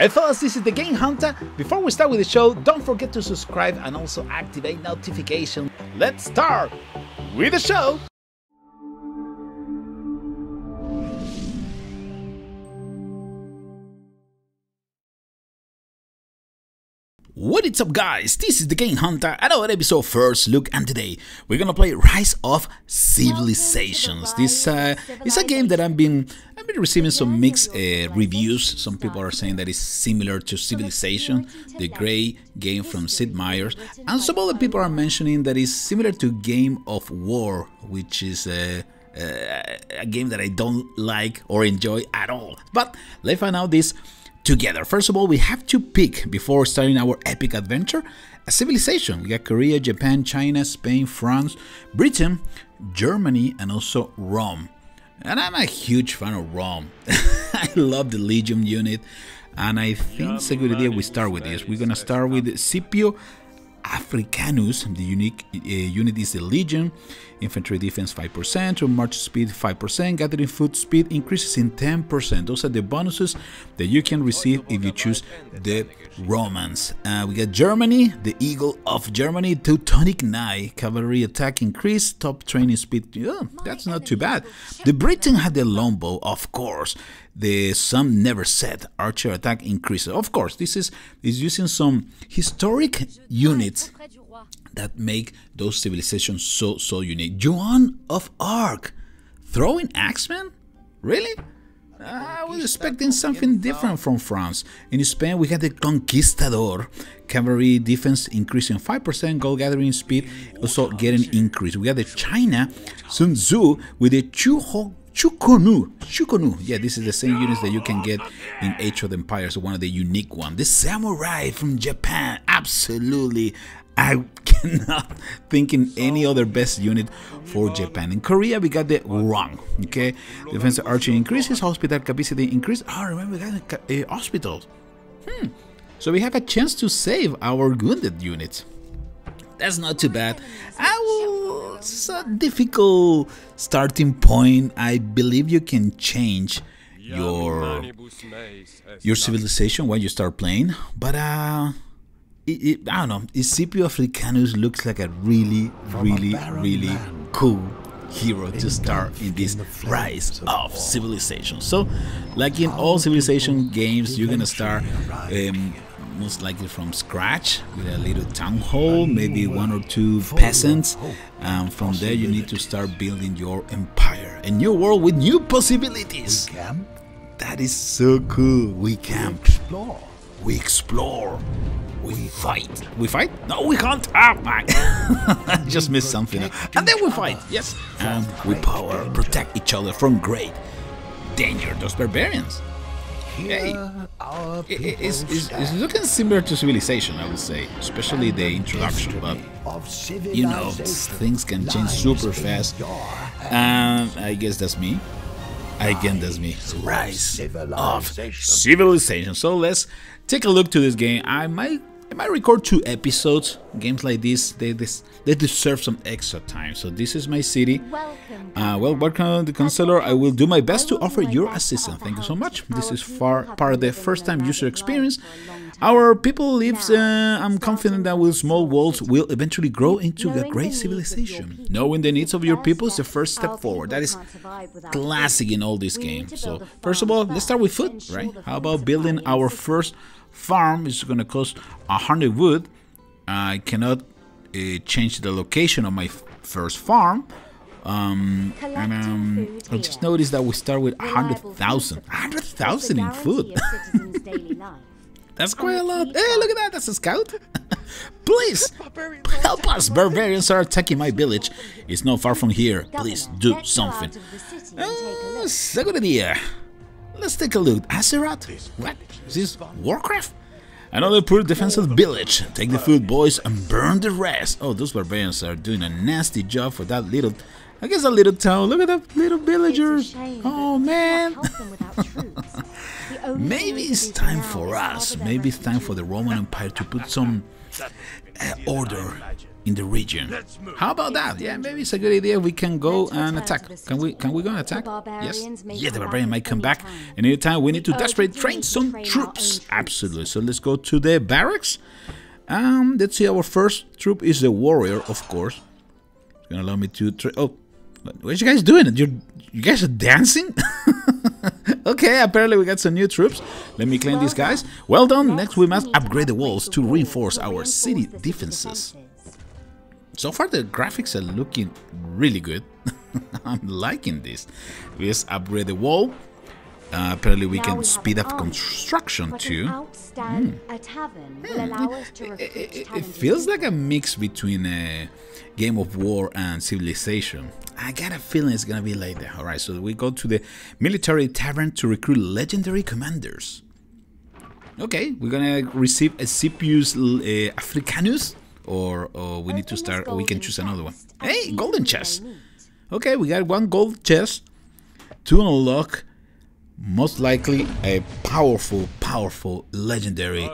Hey fellas, this is the Game Hunter. Before we start with the show, don't forget to subscribe and also activate notifications. Let's start with the show! What is up guys, this is the Game Hunter, another episode first look, and today we're gonna play Rise of Civilizations. This is a game that I've been receiving some mixed reviews. Some people are saying that it's similar to Civilization, the great game from Sid Meier's, and some other people are mentioning that it's similar to Game of War, which is a game that I don't like or enjoy at all. But let's find out this together. First of all, we have to pick, before starting our epic adventure, a civilization. We got Korea, Japan, China, Spain, France, Britain, Germany, and also Rome. And I'm a huge fan of Rome. I love the Legion unit, and I think it's a good idea we start with this. We're gonna start with Scipio Africanus. The unique unit is the Legion. Infantry defense 5%, march speed 5%, gathering food speed increases in 10%. Those are the bonuses that you can receive if you choose the Romans. We got Germany, the Eagle of Germany, Teutonic Knight, cavalry attack increase, top training speed. Oh, that's not too bad. The Britain had the longbow, of course. The sum never set, archer attack increases. Of course, this is using some historic units that make those civilizations so unique. Joan of Arc, throwing axemen? Really? I was expecting something different from France. In Spain we had the Conquistador, cavalry defense increasing 5%, goal gathering speed also getting increased. We had the China, Sun Tzu, with the Chu Ko Nu, yeah, this is the same units that you can get in Age of Empires, one of the unique ones. The Samurai from Japan, absolutely, I cannot think in any other best unit for Japan. In Korea we got the Wrong, okay, defense archery increases, hospital capacity increase. Oh, remember that, hospitals. So we have a chance to save our wounded units. That's not too bad. It's a difficult starting point. I believe you can change your civilization when you start playing, but I don't know. Scipio Africanus looks like a really cool hero to start in this Rise of Civilization. So, like in all civilization games, you're gonna start most likely from scratch, with a little town hall, maybe one or two peasants, and from there you need to start building your empire. A new world with new possibilities! We camp. That is so cool! We camp. We explore. We fight. We fight? No, we hunt! Ah, my! I just missed something. And then we fight! Yes! And we power, protect each other from great danger. Those barbarians! Hey, it's looking similar to Civilization, I would say, especially the introduction, but you know, things can change super fast. I guess that's me. Rise of Civilization. So let's take a look to this game. I might record 2 episodes. Games like this, they deserve some extra time. So this is my city. Welcome the counselor. I will do my best to offer your assistance. Thank you so much. This is part of the first-time user experience. Our people lives. I'm confident that with small walls will eventually grow into a great civilization. Knowing the needs of your people is the first step forward. That is classic in all these games. So first of all, let's start with food, right? How about building our first farm? Is going to cost 100 wood. I cannot change the location of my first farm. I just noticed that we start with 100,000. 100,000 in food. That's quite a lot. Hey, look at that. That's a scout. Please help us. Barbarians are attacking my village. It's not far from here. Please do something. It's a good idea. Let's take a look. Azeroth? What? Is this Warcraft? Another poor defensive village. Take the food, boys, and burn the rest. Oh, those barbarians are doing a nasty job for that little, I guess, a little town. Look at that little villagers. Oh, man. Maybe it's time for us, maybe it's time for the Roman Empire to put some order in the region. How about that? Yeah, maybe it's a good idea. We can go and attack. Can we go and attack? Yes. Yeah, the barbarian might come back. And in time, we need to desperately train some troops. Absolutely. So let's go to the barracks. Let's see. Our first troop is the warrior, of course. It's gonna allow me to. Oh, what are you guys doing? You guys are dancing. Okay, apparently we got some new troops. Let me claim these guys. Well done. Next, we must upgrade the walls to reinforce our city defenses. So far, the graphics are looking really good. I'm liking this. Let's upgrade the wall. Apparently, we can speed up construction too. It feels like a mix between Game of War and Civilization. I got a feeling it's gonna be like that. All right, so we go to the military tavern to recruit legendary commanders. Okay, we're gonna receive a Scipio's Africanus. Or we need to start, or we can choose another one. Hey, golden chest. Okay, we got one gold chest to unlock most likely a powerful legendary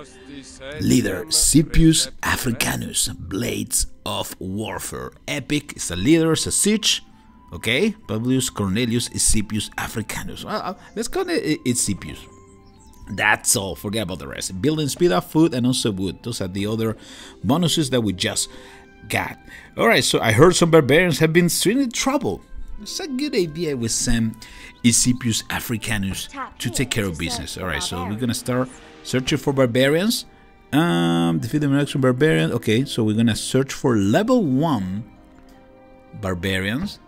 leader, Scipio Africanus, Blades of Warfare. Epic, it's a leader, it's a siege. Okay, Publius Cornelius is Scipio Africanus. Well, let's call it Scipio. That's all, forget about the rest. Building speed up, food, and also wood. Those are the other bonuses that we just got. Alright, so I heard some barbarians have been in trouble. It's a good idea with some Scipio Africanus to take care of business. Alright, so we're gonna start searching for barbarians. Defeat the Mexican barbarian. Okay, so we're gonna search for level 1 barbarians.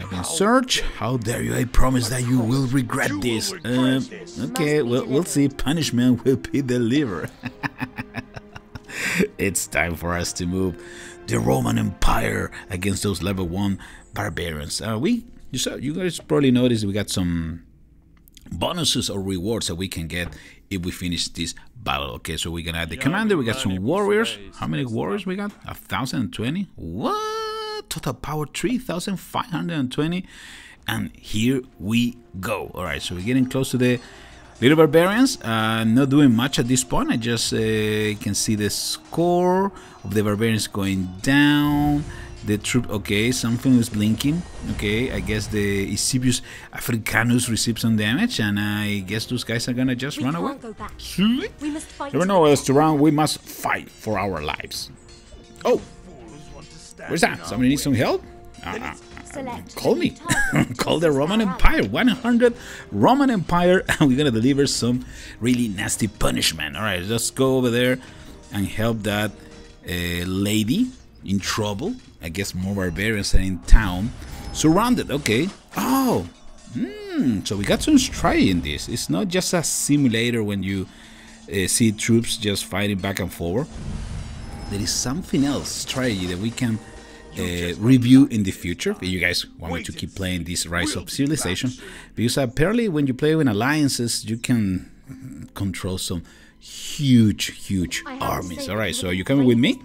I can search. How dare you? I promise that you will regret this. Okay, well, we'll see. Punishment will be delivered. It's time for us to move the Roman Empire against those level 1 barbarians. You guys probably noticed we got some bonuses or rewards that we can get if we finish this battle. Okay, so we're gonna add the commander. We got some warriors. How many warriors we got? 1,020. What? Total power 3,520, and here we go. All right, so we're getting close to the little barbarians. Not doing much at this point. I just can see the score of the barbarians going down. The troop. Okay, something is blinking. Okay, I guess the Scipio Africanus received some damage, and I guess those guys are gonna just run away. There are no others to run. We must fight for our lives. Oh. Where's that? Somebody needs some help? Call me. Call the Roman Empire. 100 Roman Empire. And we're going to deliver some really nasty punishment. All right, let's go over there and help that lady in trouble. I guess more barbarians are in town. Surrounded. Okay. Oh. So we got some strategy in this. It's not just a simulator when you see troops just fighting back and forth. There is something else, strategy, that we can review in the future. You guys want me to keep playing this Rise of Civilization, because apparently when you play with alliances, you can control some huge armies. All right, so are you coming with me?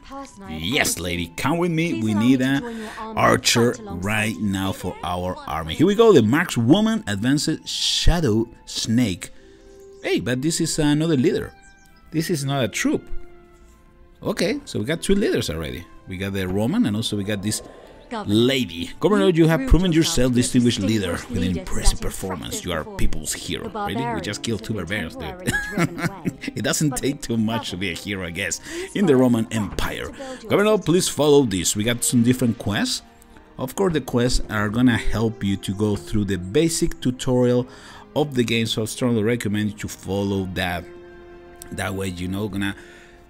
Yes, lady, come with me. We need an archer right now for our army. Here we go, the markswoman woman advances Shadow Snake. Hey, but this is another leader. This is not a troop. Okay, so we got 2 leaders already. We got the Roman, and also we got this lady. Governor, you have proven yourself distinguished leader with an impressive performance. You are people's hero. Really? We just killed 2 barbarians, dude. It doesn't take too much to be a hero, I guess, in the Roman Empire. Governor, please follow this. We got some different quests. Of course, the quests are gonna help you to go through the basic tutorial of the game, so I strongly recommend you to follow that. That way, you know, gonna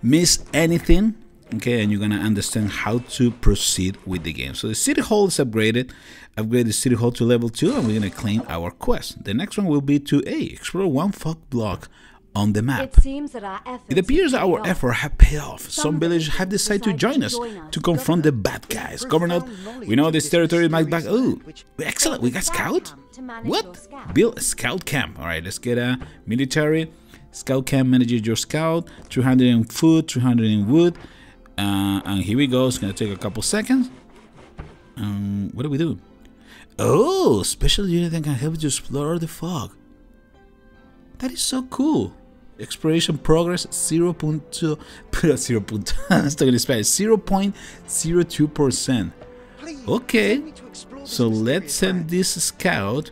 miss anything, okay, and you're gonna understand how to proceed with the game. So the city hall is upgraded. Upgrade the city hall to level 2, and we're gonna claim our quest. The next one will be to explore 1 fog block on the map. It appears our efforts have paid off. Some villages have decided to join us to confront the bad guys. Governor, we know this territory might back. Oh, excellent! We got scout. What? Build a scout camp. All right, let's get a military. Scout camp manages your scout, 300 in food, 300 in wood, and here we go. It's gonna take a couple seconds. What do we do? Oh, special unit that can help you explore the fog. That is so cool. Exploration progress 0.02%. Okay, so let's send this scout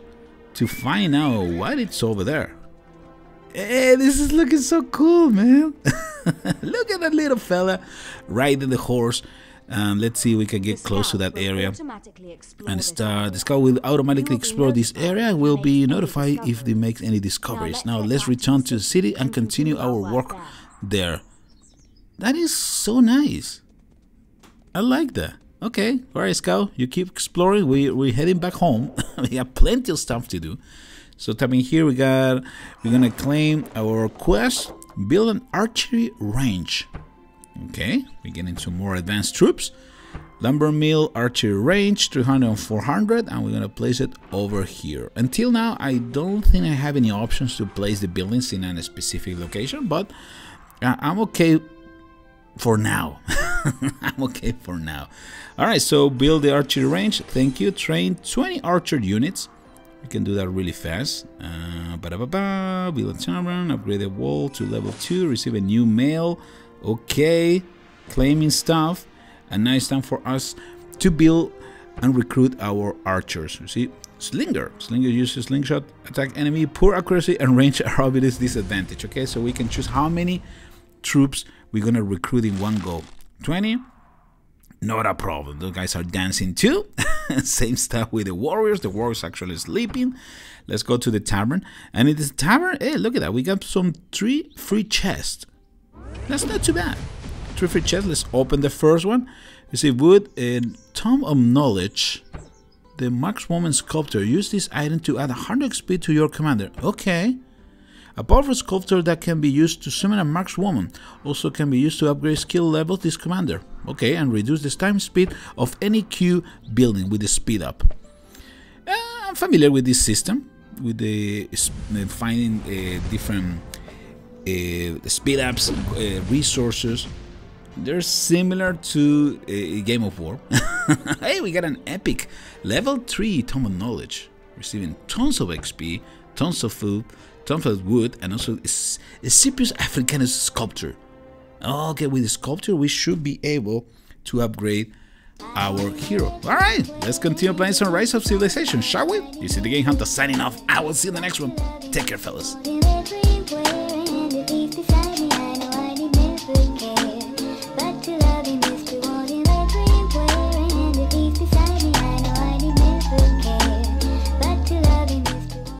to find out what it's over there. Hey, this is looking so cool, man. Look at that little fella riding the horse. Let's see if we can get close to that area and start. The scout will automatically explore this area and will be notified if they make any discoveries. Now let's return to the city and continue our work there. That is so nice. I like that. Okay, alright scout, you keep exploring. We're heading back home. We have plenty of stuff to do. So tapping here, we're gonna claim our quest, build an archery range. Okay, we get into more advanced troops. Lumber mill, archery range, 300 and 400, and we're gonna place it over here. Until now, I don't think I have any options to place the buildings in a specific location, but I'm okay for now. I'm okay for now. All right, so build the archery range. Thank you. Train 20 archer units. We can do that really fast. Build a tavern, upgrade the wall to level 2, receive a new mail. Okay, claiming stuff, and now it's time for us to build and recruit our archers. You see, Slinger uses slingshot, attack enemy, poor accuracy, and range are obvious disadvantage. Okay, so we can choose how many troops we're gonna recruit in one go. 20, not a problem. Those guys are dancing too. Same stuff with the warriors. The warriors actually sleeping. Let's go to the tavern, and in this tavern, hey, look at that. We got some 3 free chests. That's not too bad. 3 free chests. Let's open the first one. You see wood and Tome of Knowledge. The Max Woman Sculptor. Use this item to add 100 XP to your commander. Okay. A powerful sculptor that can be used to summon a Max Woman. Also can be used to upgrade skill level this commander. Okay, and reduce the time speed of any queue building with the speed up. I'm familiar with this system. With the finding different... speed ups, resources. They're similar to Game of War. Hey, we got an epic level 3 Tome of Knowledge, receiving tons of XP, tons of food, tons of wood, and also a Scipio Africanus sculpture. Okay, with the sculpture we should be able to upgrade our hero. Alright, let's continue playing some Rise of Civilization, shall we? This is the Game Hunter signing off. I will see you in the next one. Take care, fellas.